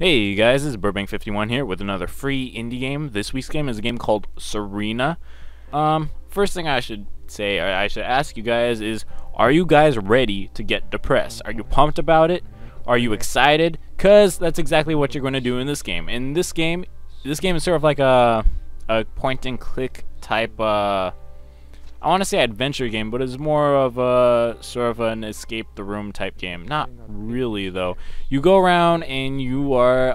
Hey guys, this is Burbank51 here with another free indie game. This week's game is a game called Serena. First thing I should say, or I should ask you guys is, are you guys ready to get depressed? Are you pumped about it? Are you excited? Because that's exactly what you're going to do in this game. In this game is sort of like a point and click type, I want to say adventure game, but it's more of a sort of an escape the room type game. Not really though. You go around and you are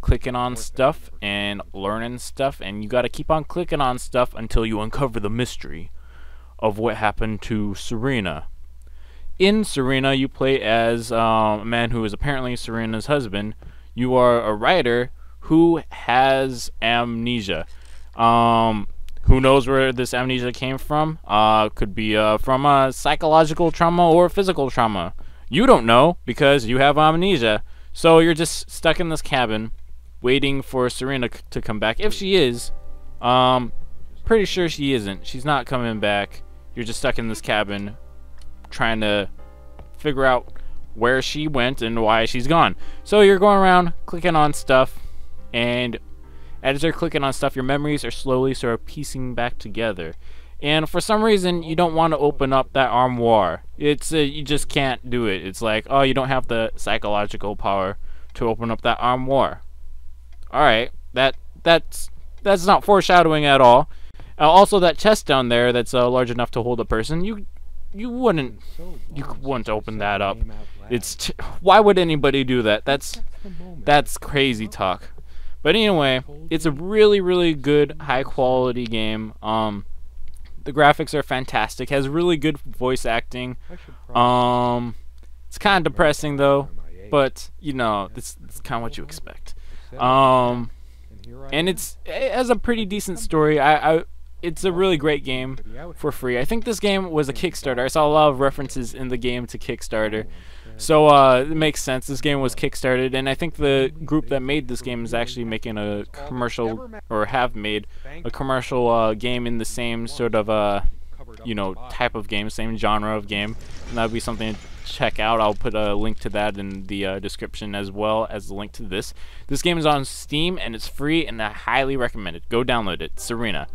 clicking on stuff and learning stuff, and you got to keep on clicking on stuff until you uncover the mystery of what happened to Serena. In Serena, you play as a man who is apparently Serena's husband. You are a writer who has amnesia. Who knows where this amnesia came from? Could be from a psychological trauma or physical trauma. You don't know because you have amnesia. So you're just stuck in this cabin waiting for Serena to come back. If she is, pretty sure she isn't. She's not coming back. You're just stuck in this cabin trying to figure out where she went and why she's gone. So you're going around clicking on stuff, and as you're clicking on stuff, your memories are slowly sort of piecing back together. And for some reason, you don't want to open up that armoire. It's you just can't do it. It's like, oh, you don't have the psychological power to open up that armoire. All right, that's not foreshadowing at all. Also, that chest down there that's large enough to hold a person, you wouldn't open that up. Why would anybody do that? That's crazy talk. But anyway, it's a really, really good, high-quality game. The graphics are fantastic. Has really good voice acting. It's kind of depressing though, but you know, it's kind of what you expect. And it has a pretty decent story. It's a really great game for free. I think this game was a Kickstarter. I saw a lot of references in the game to Kickstarter. So it makes sense. This game was kickstarted, and I think the group that made this game is actually making a commercial, or have made a commercial game in the same sort of type of game, same genre of game, and that would be something to check out. I'll put a link to that in the description, as well as the link to this. This game is on Steam and it's free, and I highly recommend it. Go download it. Serena.